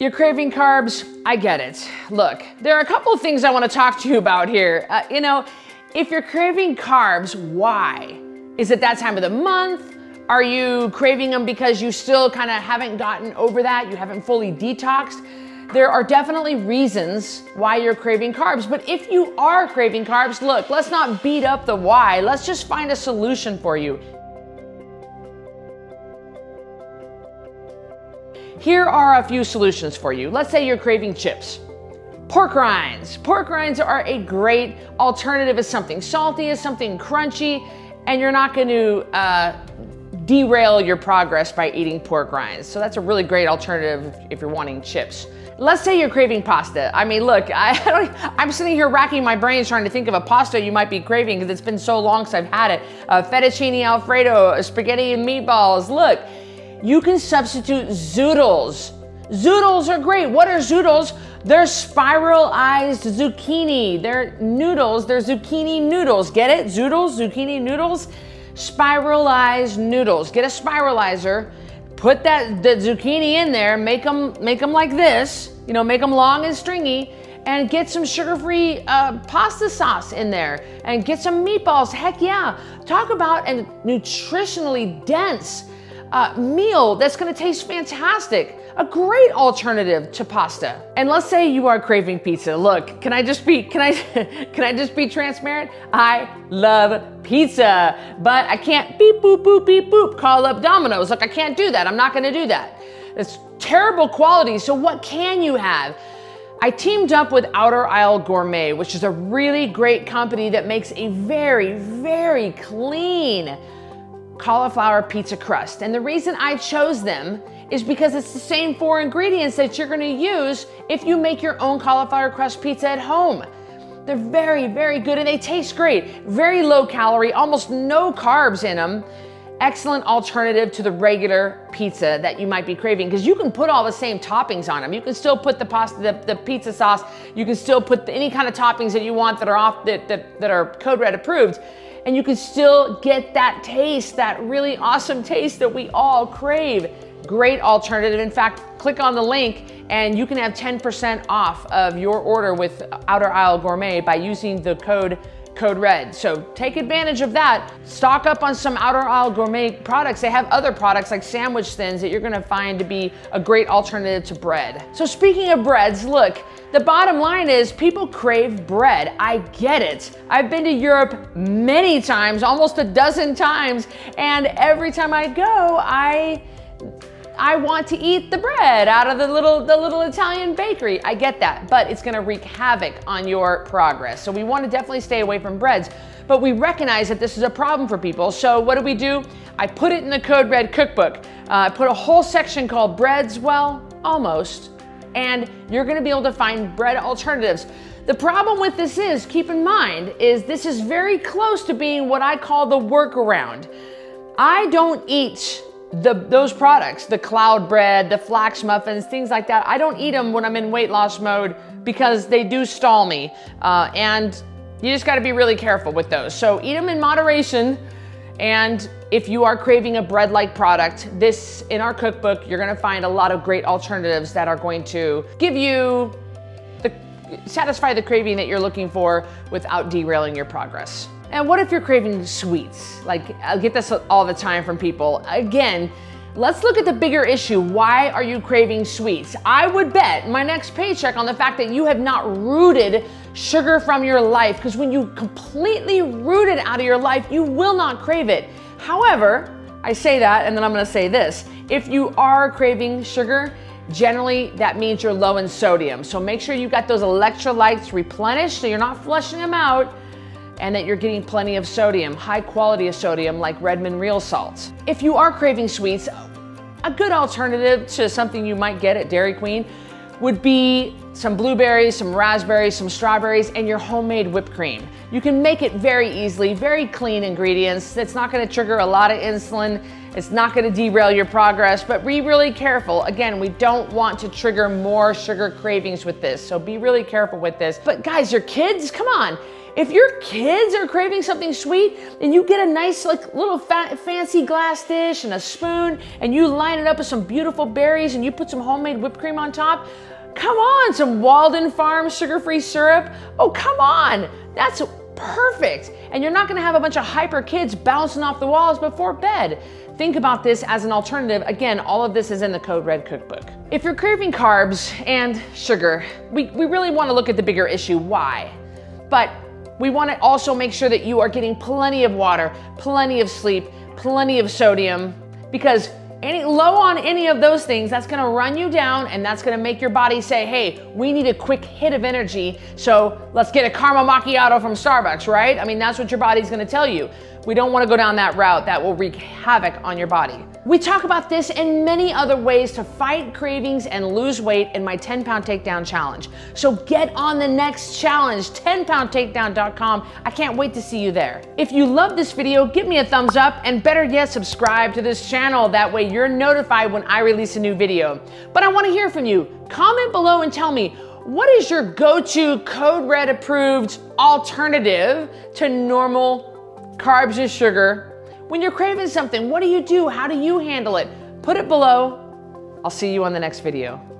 You're craving carbs, I get it. Look, there are a couple of things I wanna talk to you about here. If you're craving carbs, why? Is it that time of the month? Are you craving them because you still kind of haven't gotten over that? You haven't fully detoxed? There are definitely reasons why you're craving carbs, but if you are craving carbs, look, let's not beat up the why. Let's just find a solution for you. Here are a few solutions for you. Let's say you're craving chips. Pork rinds. Pork rinds are a great alternative as something salty, as something crunchy, and you're not going to derail your progress by eating pork rinds. So that's a really great alternative if you're wanting chips. Let's say you're craving pasta. I mean, look, I'm sitting here racking my brains trying to think of a pasta you might be craving because it's been so long since I've had it. Fettuccine Alfredo, spaghetti and meatballs. Look. You can substitute zoodles. Zoodles are great. What are zoodles? They're spiralized zucchini. They're noodles. They're zucchini noodles. Get it? Zoodles, zucchini noodles, spiralized noodles. Get a spiralizer. Put the zucchini in there. Make them like this. You know, make them long and stringy. And get some sugar-free pasta sauce in there. And get some meatballs. Heck yeah! Talk about a nutritionally dense meal that's gonna taste fantastic. A great alternative to pasta. And let's say you are craving pizza. Look, can I just be transparent? I love pizza, but I can't beep boop call up Domino's. Look, I can't do that. I'm not gonna do that. It's terrible quality. So what can you have? I teamed up with Outer Aisle Gourmet, which is a really great company that makes a very, very clean cauliflower pizza crust. And the reason I chose them is because it's the same 4 ingredients that you're gonna use if you make your own cauliflower crust pizza at home. They're very, very good and they taste great. Very low calorie, almost no carbs in them. Excellent alternative to the regular pizza that you might be craving because you can put all the same toppings on them. You can still put the pasta, the pizza sauce, you can still put any kind of toppings that you want that are off that are Code Red approved. And you can still get that taste, that really awesome taste that we all crave. Great alternative. In fact, click on the link and you can have 10% off of your order with Outer Aisle Gourmet by using the code RED. So take advantage of that. Stock up on some Outer Aisle Gourmet products. They have other products like sandwich thins that you're gonna find to be a great alternative to bread. So speaking of breads, look, the bottom line is people crave bread. I get it. I've been to Europe many times, almost a dozen times, and every time I go, I want to eat the bread out of the little Italian bakery. I get that, but it's gonna wreak havoc on your progress. So we wanna definitely stay away from breads, but we recognize that this is a problem for people. So what do? I put it in the Code Red cookbook. I put a whole section called breads, well, almost, and you're gonna be able to find bread alternatives. The problem with this is, keep in mind, is this is very close to being what I call the workaround. I don't eat those products, the cloud bread, the flax muffins, things like that. I don't eat them when I'm in weight loss mode because they do stall me. And you just gotta be really careful with those. So eat them in moderation. And if you are craving a bread-like product, this, in our cookbook, you're gonna find a lot of great alternatives that are going to give you, satisfy the craving that you're looking for without derailing your progress. And what if you're craving sweets? Like, I get this all the time from people. Again, let's look at the bigger issue. Why are you craving sweets? I would bet my next paycheck on the fact that you have not rooted sugar from your life, because when you completely root it out of your life, you will not crave it. However, I say that, and then I'm gonna say this. If you are craving sugar, generally, that means you're low in sodium. So make sure you've got those electrolytes replenished so you're not flushing them out, and that you're getting plenty of sodium, high quality of sodium like Redmond Real Salt. If you are craving sweets, a good alternative to something you might get at Dairy Queen would be some blueberries, some raspberries, some strawberries, and your homemade whipped cream. You can make it very easily, very clean ingredients. That's not gonna trigger a lot of insulin. It's not going to derail your progress, but be really careful. Again, we don't want to trigger more sugar cravings with this, so be really careful with this. But guys, your kids, come on. If your kids are craving something sweet and you get a nice like little fancy glass dish and a spoon and you line it up with some beautiful berries and you put some homemade whipped cream on top, come on, some Walden Farms sugar-free syrup. Oh, come on. That's perfect. And you're not going to have a bunch of hyper kids bouncing off the walls before bed. Think about this as an alternative. Again, all of this is in the Code Red Cookbook. If you're craving carbs and sugar, we really want to look at the bigger issue, why? But we want to also make sure that you are getting plenty of water, plenty of sleep, plenty of sodium, because low on any of those things, that's going to run you down and that's going to make your body say, hey, we need a quick hit of energy, so let's get a caramel macchiato from Starbucks, right? I mean, that's what your body's going to tell you. We don't want to go down that route. That will wreak havoc on your body. We talk about this and many other ways to fight cravings and lose weight in my 10-pound takedown challenge. So get on the next challenge, 10poundtakedown.com. I can't wait to see you there. If you love this video, give me a thumbs up and better yet, subscribe to this channel. That way you're notified when I release a new video. But I want to hear from you. Comment below and tell me, what is your go-to Code Red approved alternative to normal carbs and sugar? When you're craving something, what do you do? How do you handle it? Put it below. I'll see you on the next video.